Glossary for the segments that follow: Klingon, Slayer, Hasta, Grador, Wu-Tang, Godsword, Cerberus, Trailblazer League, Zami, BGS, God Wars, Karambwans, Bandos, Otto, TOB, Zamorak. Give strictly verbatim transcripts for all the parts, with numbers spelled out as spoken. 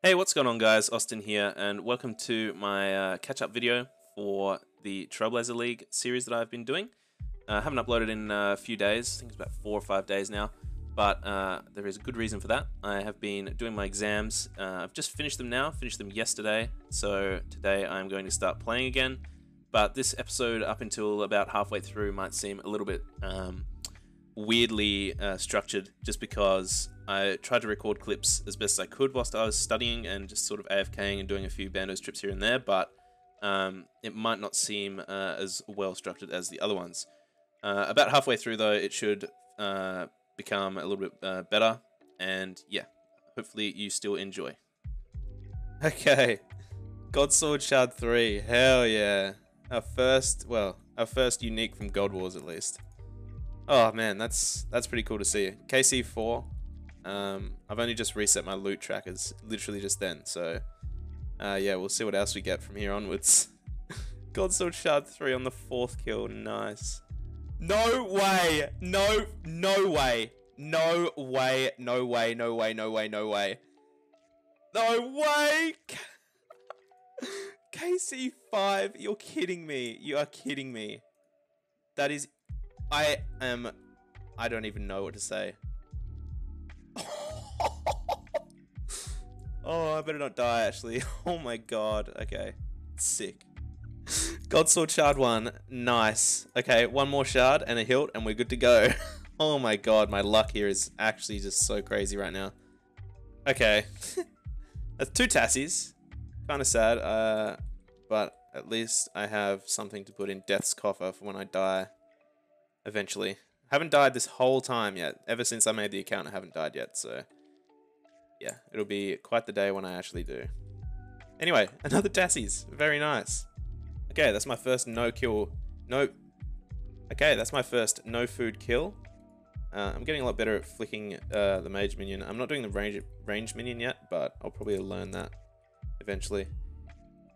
Hey, what's going on guys, Austin here, and welcome to my uh, catch-up video for the Trailblazer League series that I've been doing. I uh, haven't uploaded in a few days, I think it's about four or five days now, but uh, there is a good reason for that. I have been doing my exams, uh, I've just finished them now, finished them yesterday, so today I'm going to start playing again, but this episode up until about halfway through might seem a little bit um, weirdly uh, structured, just because I tried to record clips as best as I could whilst I was studying and just sort of AFKing and doing a few Bandos trips here and there, but um, it might not seem uh, as well structured as the other ones. Uh, about halfway through though, it should uh, become a little bit uh, better, and yeah, hopefully you still enjoy. Okay, Godsword Shard three, hell yeah. Our first, well, our first unique from God Wars at least. Oh man, that's, that's pretty cool to see. K C four. Um, I've only just reset my loot trackers literally just then, so uh, yeah, we'll see what else we get from here onwards. Godsword Shard three on the fourth kill, nice. No way! No, no way! No way, no way, no way, no way, no way. No way! K C five, you're kidding me. You are kidding me. That is... I am... I don't even know what to say. Oh, I better not die, actually. Oh my god. Okay. Sick. Godsword Shard one. Nice. Okay, one more shard and a hilt, and we're good to go. Oh my god, my luck here is actually just so crazy right now. Okay. That's two tassies. Kind of sad, uh, but at least I have something to put in Death's coffer for when I die eventually. I haven't died this whole time yet. Ever since I made the account, I haven't died yet, so... yeah, it'll be quite the day when I actually do. Anyway, another tassies. Very nice. Okay, that's my first no kill. No. Okay, that's my first no food kill. Uh, I'm getting a lot better at flicking uh, the mage minion. I'm not doing the range range minion yet, but I'll probably learn that eventually.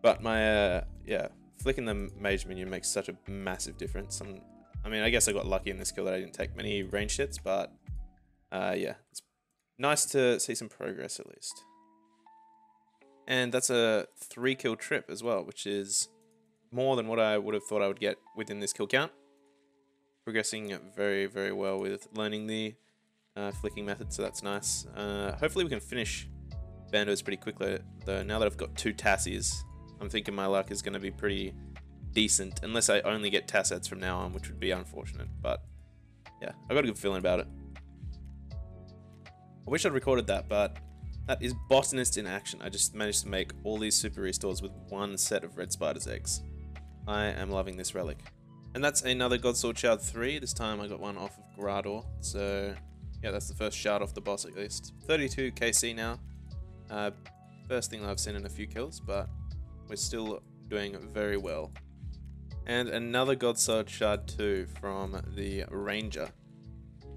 But my uh, yeah, flicking the mage minion makes such a massive difference. I'm, I mean, I guess I got lucky in this kill that I didn't take many range hits, but uh, yeah, it's nice to see some progress at least. And that's a three kill trip as well, which is more than what I would have thought I would get within this kill count. Progressing very, very well with learning the uh, flicking method, so that's nice. Uh, hopefully we can finish Bandos pretty quickly though. Now that I've got two tassies, I'm thinking my luck is going to be pretty decent, unless I only get tassets from now on, which would be unfortunate, but yeah, I've got a good feeling about it. I wish I'd recorded that, but that is botanist in action. I just managed to make all these super restores with one set of red spider's eggs. I am loving this relic. And that's another Godsword Shard three. This time I got one off of Grador. So yeah, that's the first shard off the boss at least. thirty-two K C now. Uh, first thing I've seen in a few kills, but we're still doing very well. And another Godsword Shard two from the Ranger,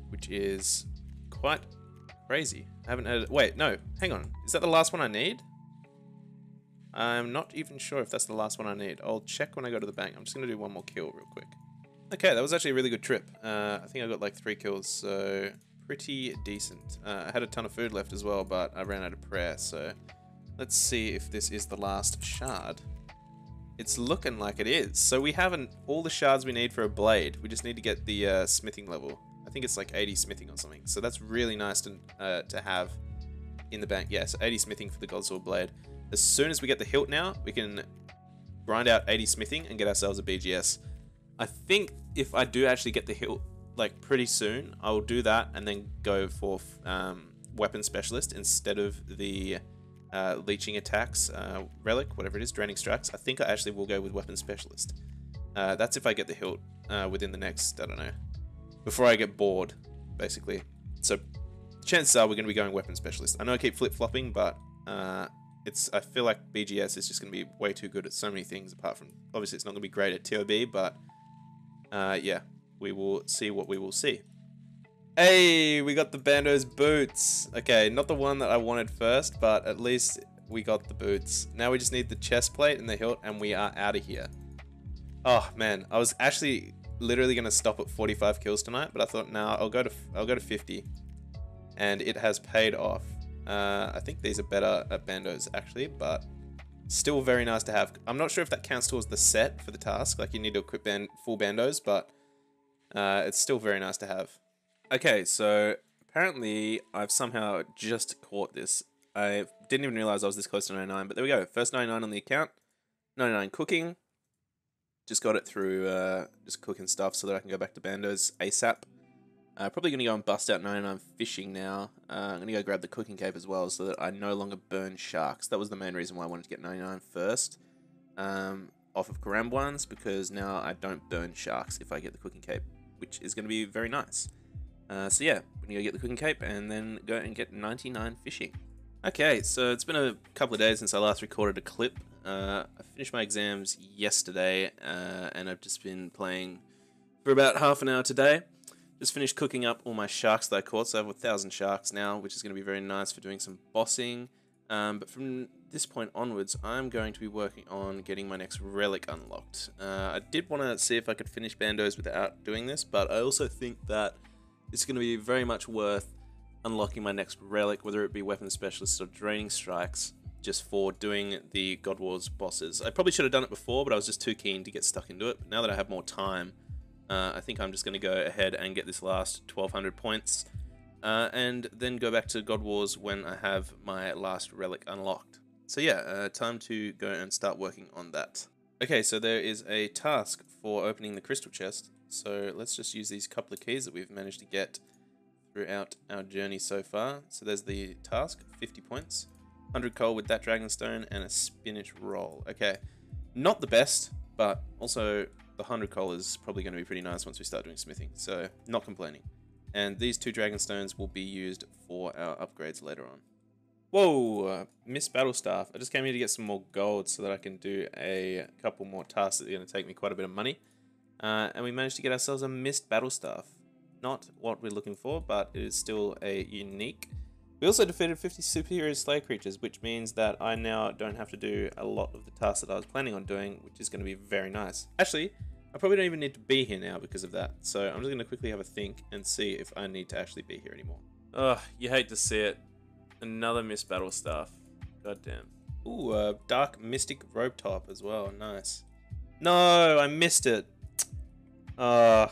which is quite... crazy. I haven't added... wait, no. Hang on. Is that the last one I need? I'm not even sure if that's the last one I need. I'll check when I go to the bank. I'm just going to do one more kill real quick. Okay, that was actually a really good trip. Uh, I think I got like three kills, so pretty decent. Uh, I had a ton of food left as well, but I ran out of prayer, so let's see if this is the last shard. It's looking like it is. So we have an, all the shards we need for a blade. We just need to get the uh, smithing level. I think it's like eighty smithing or something. So that's really nice to, uh, to have in the bank. Yeah, so eighty smithing for the Godsword Blade. As soon as we get the hilt now, we can grind out eighty smithing and get ourselves a B G S. I think if I do actually get the hilt like pretty soon, I'll do that and then go for um, Weapon Specialist instead of the uh, Leeching Attacks uh, Relic, whatever it is, Draining Strikes. I think I actually will go with Weapon Specialist. Uh, that's if I get the hilt uh, within the next, I don't know, before I get bored, basically. So chances are we're going to be going Weapon Specialist. I know I keep flip-flopping, but uh, it's, I feel like B G S is just going to be way too good at so many things, apart from, obviously it's not going to be great at T O B, but uh, yeah, we will see what we will see. Hey, we got the Bandos boots. Okay, not the one that I wanted first, but at least we got the boots. Now we just need the chest plate and the hilt, and we are out of here. Oh man, I was actually... literally gonna stop at forty-five kills tonight, but I thought, nah, I'll go to I'll go to fifty, and it has paid off. Uh, I think these are better at Bandos actually, but still very nice to have. I'm not sure if that counts towards the set for the task, like you need to equip band full Bandos, but uh, it's still very nice to have. Okay, so apparently I've somehow just caught this. I didn't even realize I was this close to ninety-nine, but there we go. First ninety-nine on the account, ninety-nine cooking. Just got it through uh, just cooking stuff so that I can go back to Bandos ASAP. Uh, probably going to go and bust out ninety-nine fishing now. Uh, I'm going to go grab the cooking cape as well so that I no longer burn sharks. That was the main reason why I wanted to get ninety-nine first um, off of Karambwans, because now I don't burn sharks if I get the cooking cape, which is going to be very nice. Uh, so yeah, we're going to go get the cooking cape and then go and get ninety-nine fishing. Okay, so it's been a couple of days since I last recorded a clip. Uh, I finished my exams yesterday uh, and I've just been playing for about half an hour today. Just finished cooking up all my sharks that I caught, so I have a thousand sharks now, which is going to be very nice for doing some bossing. Um, but from this point onwards, I'm going to be working on getting my next relic unlocked. Uh, I did want to see if I could finish Bandos without doing this, but I also think that it's going to be very much worth unlocking my next relic, whether it be Weapon Specialists or Draining Strikes, just for doing the God Wars bosses. I probably should have done it before, but I was just too keen to get stuck into it. But now that I have more time, Uh, I think I'm just going to go ahead and get this last twelve hundred points uh, and then go back to God Wars when I have my last relic unlocked. So yeah, uh, time to go and start working on that. Okay, so there is a task for opening the crystal chest. So let's just use these couple of keys that we've managed to get throughout our journey so far. So there's the task, fifty points, one hundred coal with that dragonstone and a spinach roll. Okay, not the best, but also the one hundred coal is probably going to be pretty nice once we start doing smithing, so not complaining. And these two dragonstones will be used for our upgrades later on. Whoa, uh, missed battle staff. I just came here to get some more gold so that I can do a couple more tasks that are going to take me quite a bit of money. Uh, and we managed to get ourselves a missed battle staff. Not what we're looking for, but it is still a unique. We also defeated fifty superior slayer creatures, which means that I now don't have to do a lot of the tasks that I was planning on doing, which is going to be very nice. Actually, I probably don't even need to be here now because of that, so I'm just going to quickly have a think and see if I need to actually be here anymore. Ugh, you hate to see it. Another missed battle staff. Goddamn. Ooh, a uh, dark mystic rope top as well. Nice. No, I missed it. Ugh.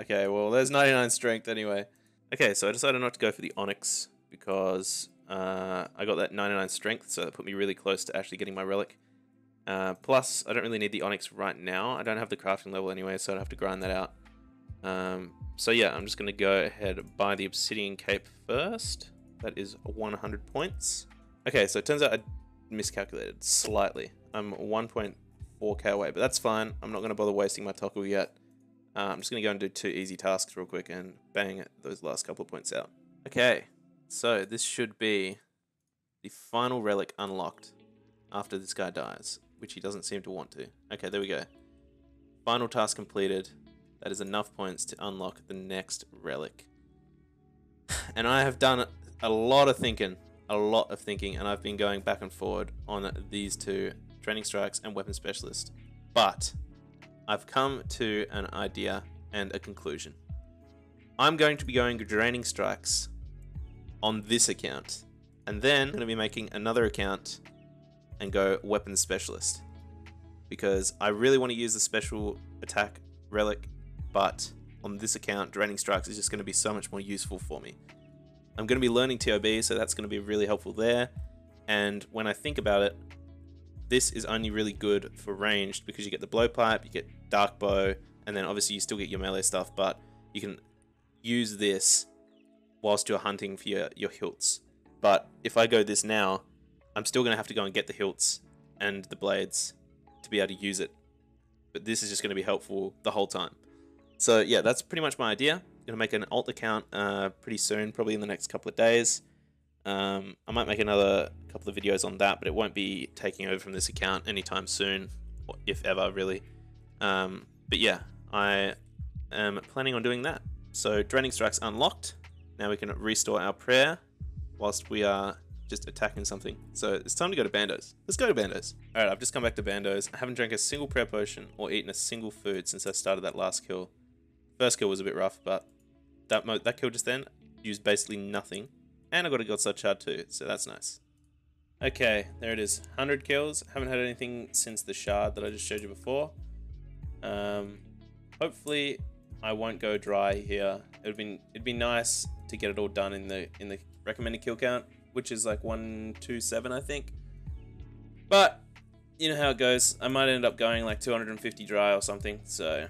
Okay, well, there's ninety-nine strength anyway. Okay, so I decided not to go for the onyx, because uh, I got that ninety-nine strength, so that put me really close to actually getting my relic. Uh, plus, I don't really need the onyx right now. I don't have the crafting level anyway, so I'd have to grind that out. Um, so yeah, I'm just going to go ahead and buy the obsidian cape first. That is one hundred points. Okay, so it turns out I miscalculated slightly. I'm one point four K away, but that's fine. I'm not going to bother wasting my tackle yet. Uh, I'm just going to go and do two easy tasks real quick and bang those last couple of points out. Okay. So this should be the final relic unlocked after this guy dies, which he doesn't seem to want to. Okay, there we go. Final task completed. That is enough points to unlock the next relic. And I have done a lot of thinking, a lot of thinking, and I've been going back and forward on these two, Draining Strikes and Weapon Specialist. But I've come to an idea and a conclusion. I'm going to be going Draining Strikes on this account, and then I'm going to be making another account and go Weapons Specialist, because I really want to use the special attack relic, but on this account Draining Strikes is just going to be so much more useful for me. I'm going to be learning T O B, so that's going to be really helpful there. And when I think about it, this is only really good for ranged, because you get the blowpipe, you get dark bow, and then obviously you still get your melee stuff, but you can use this whilst you're hunting for your, your hilts. But if I go this now, I'm still going to have to go and get the hilts and the blades to be able to use it. But this is just going to be helpful the whole time. So yeah, that's pretty much my idea. I'm going to make an alt account uh, pretty soon, probably in the next couple of days. Um, I might make another couple of videos on that, but it won't be taking over from this account anytime soon, or if ever, really. Um, but yeah, I am planning on doing that. So Draining Strikes unlocked. Now we can restore our prayer whilst we are just attacking something. So it's time to go to Bandos. Let's go to Bandos. All right, I've just come back to Bandos. I haven't drank a single prayer potion or eaten a single food since I started that last kill. First kill was a bit rough, but that, mo that kill just then used basically nothing. And I got a Godsword shard too, so that's nice. Okay, there it is. one hundred kills. Haven't had anything since the shard that I just showed you before. Um, hopefully I won't go dry here. It'd be it'd be nice to get it all done in the in the recommended kill count, which is like one two seven, I think. But you know how it goes. I might end up going like two hundred fifty dry or something. So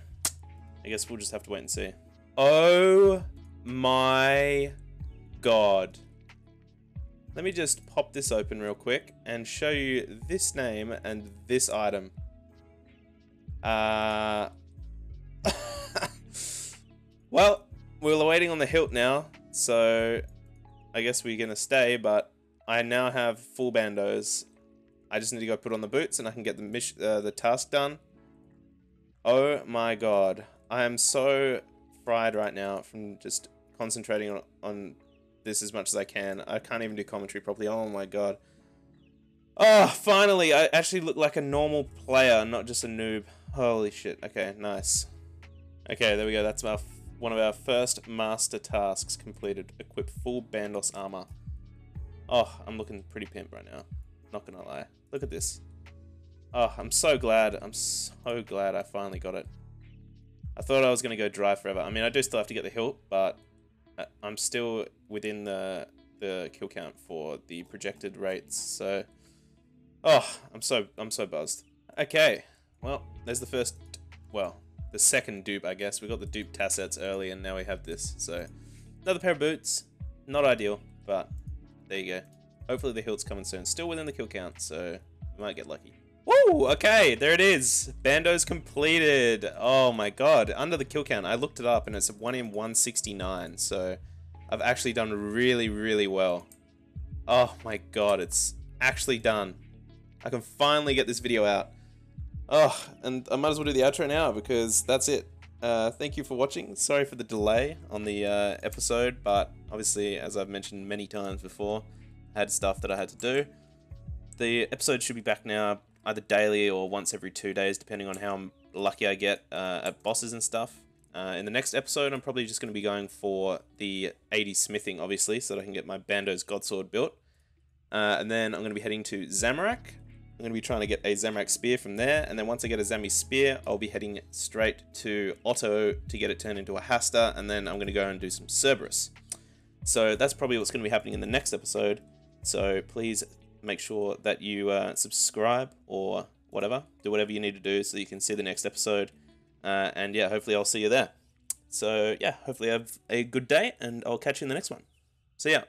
I guess we'll just have to wait and see. Oh my God. Let me just pop this open real quick and show you this name and this item. Uh, well, we're waiting on the hilt now, so I guess we're gonna stay, but I now have full bandos. I just need to go put on the boots and I can get the mission, uh, the task done. Oh my God. I am so fried right now from just concentrating on, on this as much as I can. I can't even do commentary properly. Oh my God. Oh, finally, I actually look like a normal player, not just a noob. Holy shit. Okay, nice. Okay, there we go. That's our, one of our first master tasks completed. Equip full Bandos armor. Oh, I'm looking pretty pimp right now. Not gonna lie. Look at this. Oh, I'm so glad. I'm so glad I finally got it. I thought I was gonna go dry forever. I mean, I do still have to get the hilt, but I'm still within the, the kill count for the projected rates, so... Oh, I'm so I'm so buzzed. Okay, well, there's the first, well, the second dupe, I guess. We got the dupe tassets early, and now we have this. So, another pair of boots. Not ideal, but there you go. Hopefully the hilt's coming soon. Still within the kill count, so we might get lucky. Woo! Okay, there it is. Bandos completed. Oh my God, under the kill count. I looked it up, and it's one in one sixty-nine. So, I've actually done really, really well. Oh my God, it's actually done. I can finally get this video out. Oh, and I might as well do the outro now because that's it. Uh, thank you for watching. Sorry for the delay on the uh, episode, but obviously, as I've mentioned many times before, I had stuff that I had to do. The episode should be back now either daily or once every two days, depending on how lucky I get uh, at bosses and stuff. Uh, in the next episode, I'm probably just going to be going for the eighty smithing, obviously, so that I can get my Bandos Godsword built. Uh, and then I'm going to be heading to Zamorak. I'm going to be trying to get a Zamorak spear from there, and then once I get a Zami spear, I'll be heading straight to Otto to get it turned into a Hasta, and then I'm going to go and do some Cerberus. So that's probably what's going to be happening in the next episode, so please make sure that you uh, subscribe or whatever, do whatever you need to do so you can see the next episode, uh, and yeah, hopefully I'll see you there. So yeah, hopefully have a good day, and I'll catch you in the next one. See ya!